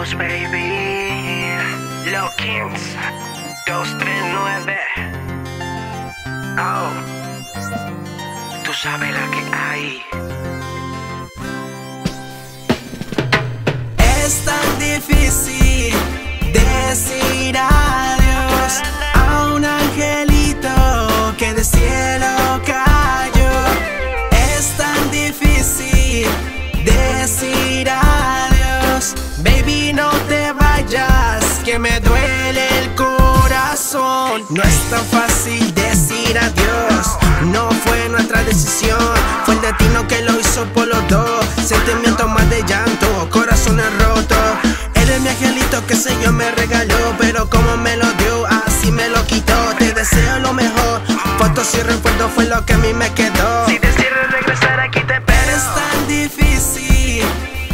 Kapoz, baby. Los King 239. Oh, tú sabes la que hay. Es tan difícil decir adiós a un angelito que del cielo cayó. Es tan difícil decir adiós, baby, no te vayas, que me duele el corazón. No es tan fácil decir adiós, no fue nuestra decisión, fue el destino que lo hizo por los dos. Sentimientos más de llanto, corazones rotos. Eres mi angelito que el Señor me regaló, pero como me lo dio, así me lo quitó. Te deseo lo mejor, fotos y recuerdos fue lo que a mí me quedó. Si decides regresar, aquí te espero. Es tan difícil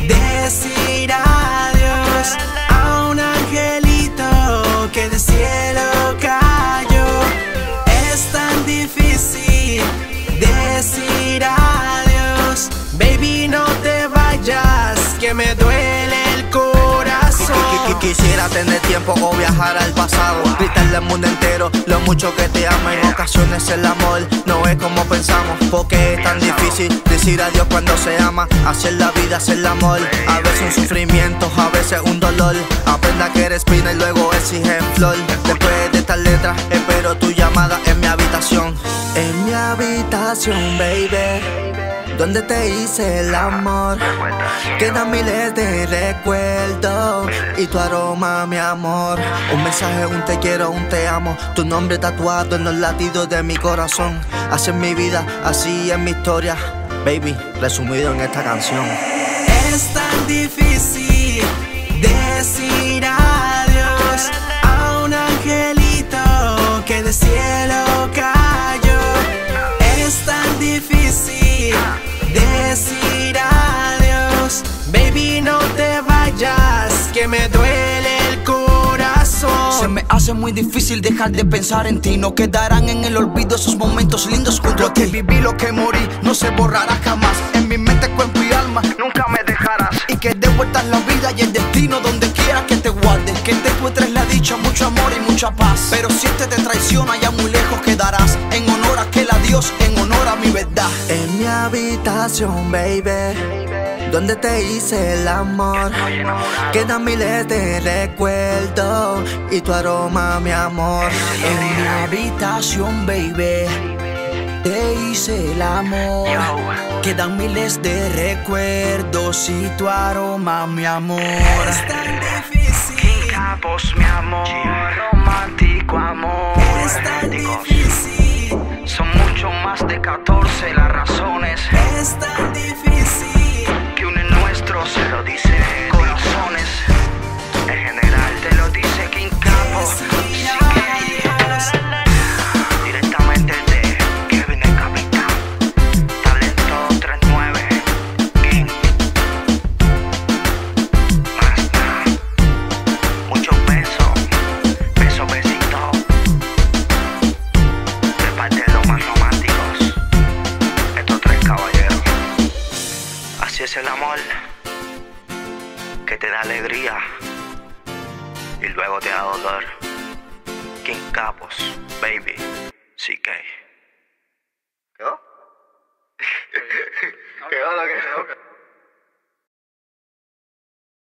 decir adiós a un angelito que del cielo cayó. Es tan difícil decir adiós, baby, no te vayas, que me duele el corazón. Quisiera tener tiempo o viajar al pasado, gritarle al mundo entero lo mucho que te ama. En ocasiones el amor no es como pensamos, porque es tan difícil decir adiós cuando se ama. Hacer la vida, hacer el amor, a veces un sufrimiento, a veces un dolor. Aprenda que eres pina y luego exige flor. Después de estas letras espero tu llamada en mi habitación. En mi habitación, baby, donde te hice el amor, quedan miles de recuerdos y tu aroma, mi amor. Un mensaje, un te quiero, un te amo. Tu nombre tatuado en los latidos de mi corazón. Así es mi vida, así es mi historia, baby, resumido en esta canción. Es tan difícil decir adiós a un angelito que del cielo cayó. Es tan difícil decir adiós, baby, no te vayas, que me duele el corazón. Se me hace muy difícil dejar de pensar en ti. No quedarán en el olvido esos momentos lindos junto a ti. Lo que viví, lo que morí, no se borrará jamás. En mi mente, cuerpo y alma, nunca me dejarás. Y que de vuelta la vida y el destino, donde quiera que te guarde, que te encuentres la dicha, mucho amor y mucha paz. Pero si este te traiciona, ya muy lejos quedarás. En honor a aquel adiós, en honor a mi verdad. En mi habitación, baby, donde te hice el amor, quedan miles de recuerdos y tu aroma, mi amor. En mi habitación, baby, te hice el amor, quedan miles de recuerdos y tu aroma, mi amor. Es tan difícil, King Kapoz, mi amor, romántico amor. Es tan difícil, son mucho más de 14 las razones. Es tan difícil, que uno en nuestro se lo dice, corazones. En general te lo dice King Kapoz. Así es el amor, que te da alegría y luego te da dolor. King Kapoz, baby, CK. ¿Quedó? ¿Quedó lo que quedó?